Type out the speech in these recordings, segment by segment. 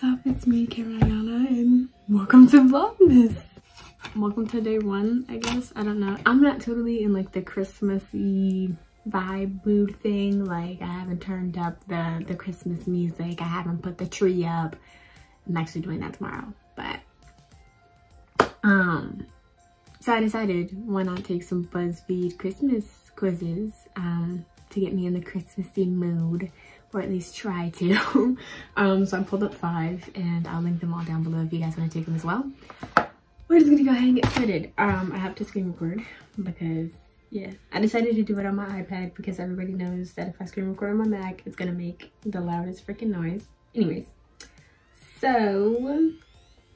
What's up? It's me, Cameryn Ayanna, and welcome to Vlogmas. Welcome to day one, I guess. I don't know. I'm not totally in like the Christmassy vibe mood thing. Like I haven't turned up the Christmas music. I haven't put the tree up. I'm actually doing that tomorrow, but so I decided why not take some BuzzFeed Christmas quizzes to get me in the Christmassy mood. Or at least try to. So I pulled up 5 and I'll link them all down below if you guys want to take them as well. We're just gonna go ahead and get started. I have to screen record because yeah, I decided to do it on my iPad because everybody knows that if I screen record on my Mac, it's gonna make the loudest freaking noise. Anyways, so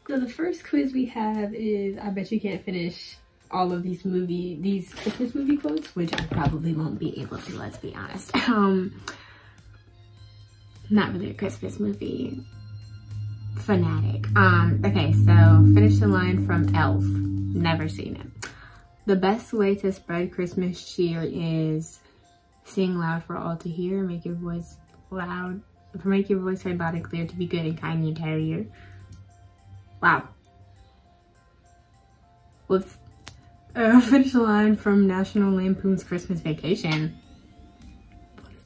the first quiz we have is I bet you can't finish all of these Christmas movie quotes, which I probably won't be able to, let's be honest. Not really a Christmas movie fanatic. Okay, so finish the line from Elf. Never seen it. The best way to spread Christmas cheer is sing loud for all to hear, make your voice heard loud and clear, to be good and kind the entire year. Wow. Whoops. Finish the line from National Lampoon's Christmas Vacation.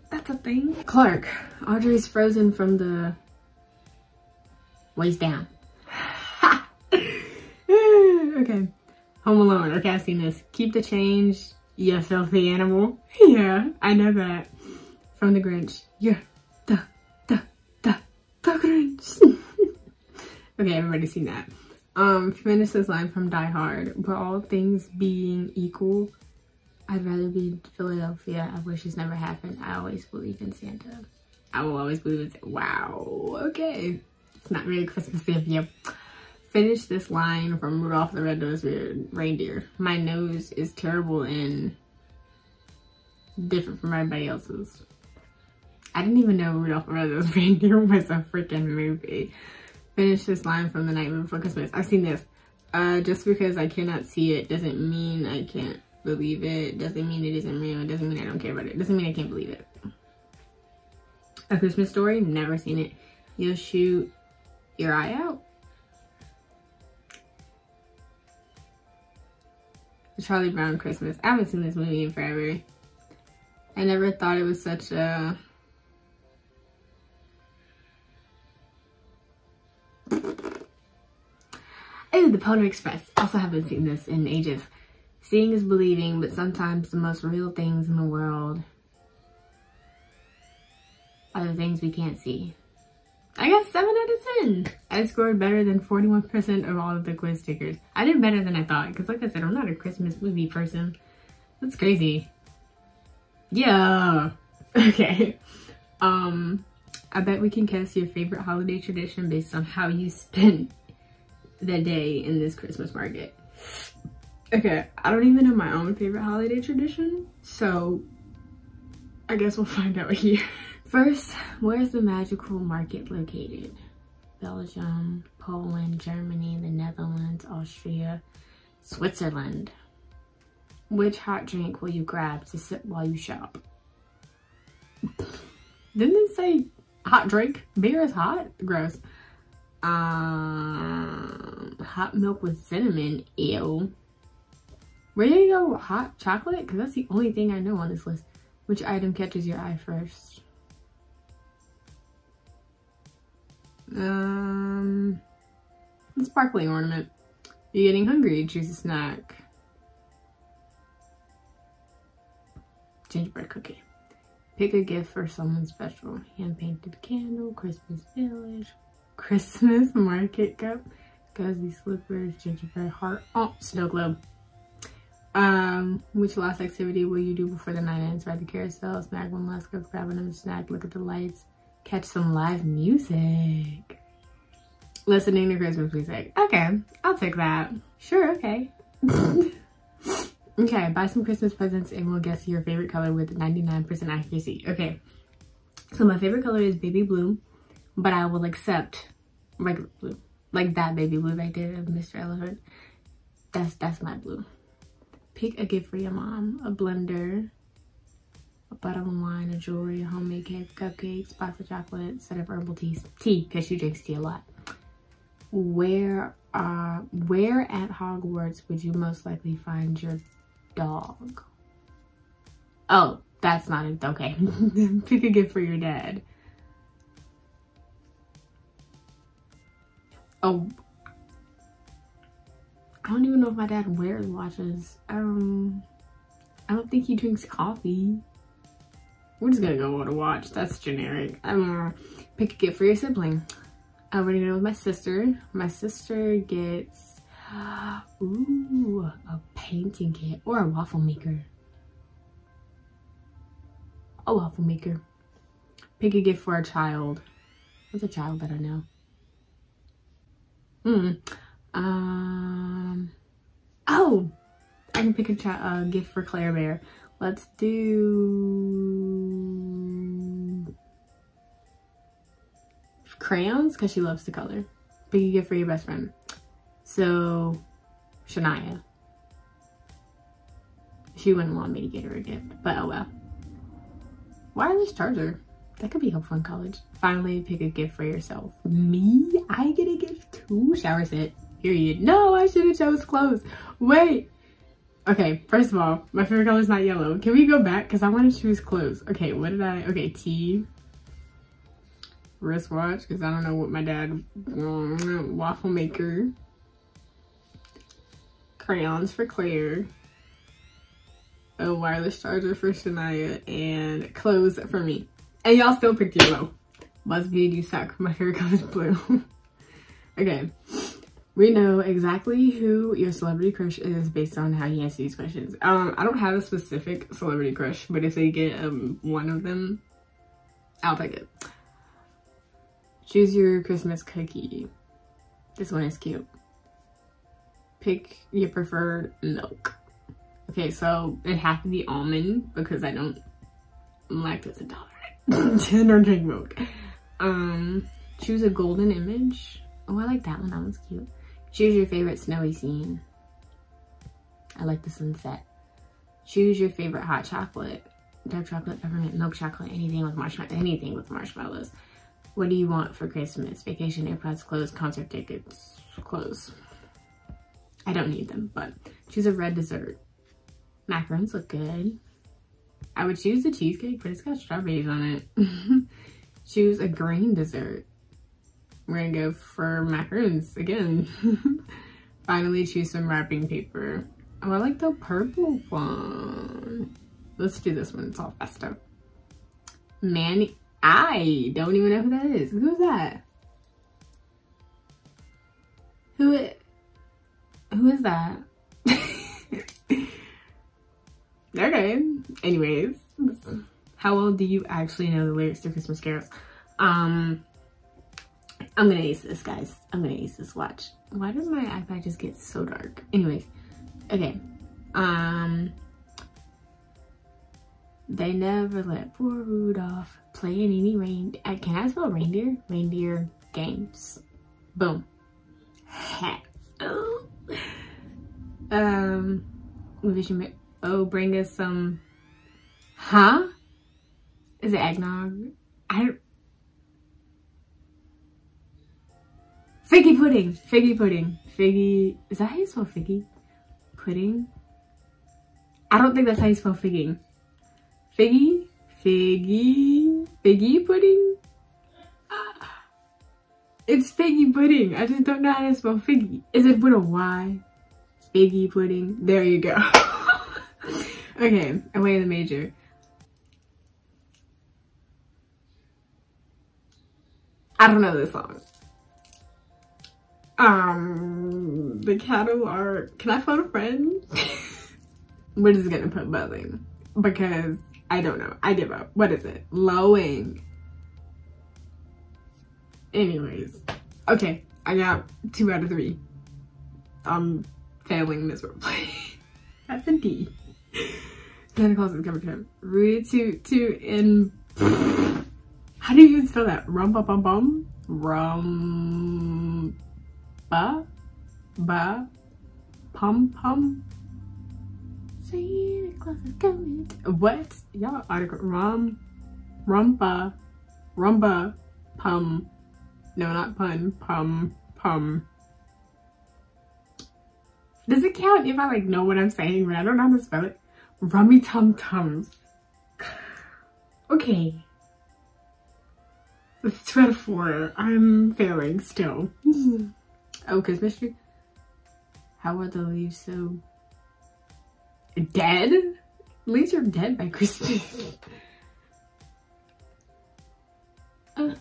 That's a thing. Clark, Audrey's frozen from the waist down. Okay. Home Alone, okay, I've seen this. Keep the change, you filthy animal. Yeah, I know that. From the Grinch. Yeah, the Grinch. Okay, everybody's seen that. Finish this line from Die Hard. But all things being equal, I'd rather be in Philadelphia. I wish this never happened. I always believe in Santa. I will always believe in Santa. Wow, okay. It's not really Christmassy of you. Finish this line from Rudolph the Red-Nosed Reindeer. My nose is terrible and different from everybody else's. I didn't even know Rudolph the Red-Nosed Reindeer was a freaking movie. Finish this line from The Nightmare Before Christmas. I've seen this. Just because I cannot see it doesn't mean I can't believe it, doesn't mean it isn't real, it doesn't mean I don't care about it, doesn't mean I can't believe it. A Christmas Story, never seen it. You'll shoot your eye out. The Charlie Brown Christmas, I haven't seen this movie in forever. I never thought it was such a... Oh, The Polar Express, also haven't seen this in ages. Seeing is believing, but sometimes the most real things in the world are the things we can't see. I got 7 out of 10. I scored better than 41% of all of the quiz stickers. I did better than I thought, because like I said, I'm not a Christmas movie person. That's crazy. Yeah. Okay. I bet we can guess your favorite holiday tradition based on how you spent the day in this Christmas market. Okay, I don't even know my own favorite holiday tradition, so I guess we'll find out here. First, where's the magical market located? Belgium, Poland, Germany, the Netherlands, Austria, Switzerland. Which hot drink will you grab to sip while you shop? Didn't it say hot drink? Beer is hot? Gross. Hot milk with cinnamon, ew. Where do you go? Hot chocolate? Because that's the only thing I know on this list. Which item catches your eye first? The sparkling ornament. You're getting hungry. Choose a snack. Gingerbread cookie. Pick a gift for someone special. Hand-painted candle. Christmas village. Christmas market cup. Cozy slippers. Gingerbread heart. Oh, snow globe. Which last activity will you do before the night ends? Ride the carousel, snag one last cup, grab another snack, look at the lights, catch some live music. Listening to Christmas music. Okay, I'll take that. Sure, okay. Okay, buy some Christmas presents and we'll guess your favorite color with 99% accuracy. Okay, so my favorite color is baby blue, but I will accept regular blue. Like that baby blue right there of Mr. Elephant. That's my blue. Pick a gift for your mom, a blender, a bottle of wine, a jewelry, a homemade cake, cupcakes, box of chocolate, set up herbal teas. Tea, because she drinks tea a lot. Where at Hogwarts would you most likely find your dog? Oh, that's not it. Okay. Pick a gift for your dad. Oh, I don't even know if my dad wears watches. I don't think he drinks coffee. We're just gonna go on a watch. That's generic. Pick a gift for your sibling. I already know with my sister. My sister gets a painting kit or a waffle maker. A waffle maker. Pick a gift for a child. What's a child that I know? Oh, I can pick a gift for Claire Bear. Let's do crayons because she loves to color. Pick a gift for your best friend. So Shania. She wouldn't want me to get her a gift, but oh well. Wireless charger. That could be helpful in college. Finally, pick a gift for yourself. Me? I get a gift too? Shower set. Period. No, I should have chose clothes. Wait. Okay, first of all, my favorite color is not yellow. Can we go back? Because I want to choose clothes. Okay, what did I... Okay, tea. Wristwatch, because I don't know what my dad... Waffle maker. Crayons for Claire. A wireless charger for Shania. And clothes for me. And y'all still picked yellow. BuzzFeed, you suck. My hair color is blue. Okay. We know exactly who your celebrity crush is based on how you answer these questions. I don't have a specific celebrity crush, but if they get one of them, I'll pick it. Choose your Christmas cookie. This one is cute. Pick your preferred milk. Okay, so it has to be almond because I don't... I'm lactose intolerant. Don't drink milk. Choose a golden image. Oh, I like that one. That one's cute. Choose your favorite snowy scene. I like the sunset. Choose your favorite hot chocolate. Dark chocolate, peppermint, milk chocolate, anything with marshmallows. What do you want for Christmas? Vacation, AirPods, clothes, concert tickets, clothes. I don't need them, but choose a red dessert. Macarons look good. I would choose the cheesecake, but it's got strawberries on it. Choose a green dessert. We're gonna go for macaroons again. Finally, choose some wrapping paper. Oh, I like the purple one. Let's do this one, it's all messed up. Manny, I don't even know who that is. Who's that? Who is that? Okay, anyways, how well do you actually know the lyrics to Christmas carols? I'm gonna ace this, guys. I'm gonna ace this. Watch. Why does my iPad just get so dark? Anyways, okay. They never let poor Rudolph play in any reindeer. Can I spell reindeer? Reindeer games. Boom. Ha. Oh. We wish you... Oh, bring us some, huh? Is it eggnog? I don't. Figgy pudding, figgy pudding, figgy. Is that how you spell figgy? Pudding? I don't think that's how you spell figging. Figgy, figgy, figgy pudding? It's figgy pudding. I just don't know how to spell figgy. Is it with a Y? Figgy pudding. There you go. Okay, away in the major. I don't know this song. The cattle are... Can I phone a friend? We're just gonna put buzzing because I don't know. I give up. What is it? Lowing. Anyways. Okay, I got 2 out of 3. I'm failing miserably. That's a D. Santa Claus is coming to him. Rooted to in. How do you even spell that? Rum bum bum bum. Rum ba ba pum pum. Santa Claus is coming. What? Y'all autograph. Rumba. Pum. No, not pun. Pum. Does it count if I like know what I'm saying but I don't know how to spell it? Rummy Tum Tums. Okay. It's 12-4. I'm failing still. Oh, Christmas tree. How are the leaves so dead? Leaves are dead by Christmas. I'm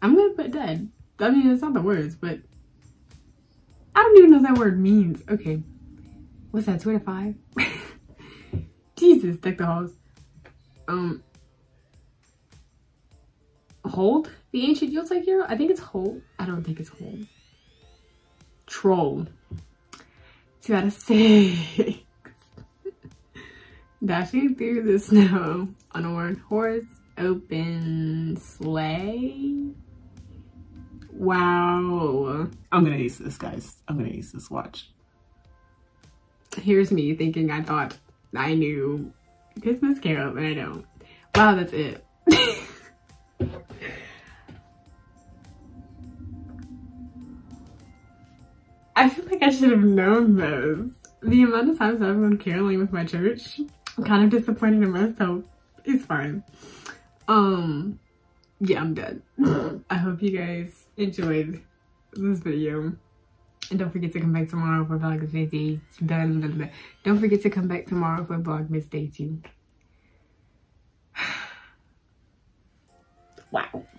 gonna put dead. I mean, it's not the words, but I don't even know what that word means. Okay. What's that, 2 out of 5? Jesus, deck the halls. Hold? The ancient Yuletide hero? I think it's hold. I don't think it's hold. Troll. 2 out of 6. Dashing through the snow on a worn horse. Open sleigh. Wow. I'm gonna ace this, guys. I'm gonna ace this, watch. Here's me thinking I thought I knew Christmas Carol, but I don't. Wow, that's it. I feel like I should have known those. The amount of times I've been caroling with my church, I'm kind of disappointed in myself. It's fine. Yeah, I'm done. I hope you guys enjoyed this video. And don't forget to come back tomorrow for Vlogmas Day 2. Don't forget to come back tomorrow for Vlogmas Day 2. Wow.